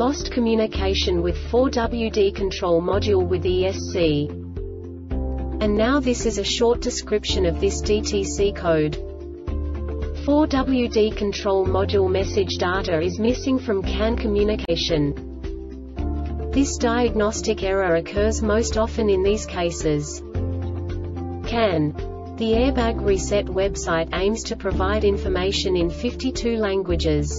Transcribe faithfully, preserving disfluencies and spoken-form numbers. lost communication with four W D control module with E S C. And now this is a short description of this D T C code. four W D control module message data is missing from C A N communication. This diagnostic error occurs most often in these cases. C A N. The Airbag Reset website aims to provide information in fifty-two languages.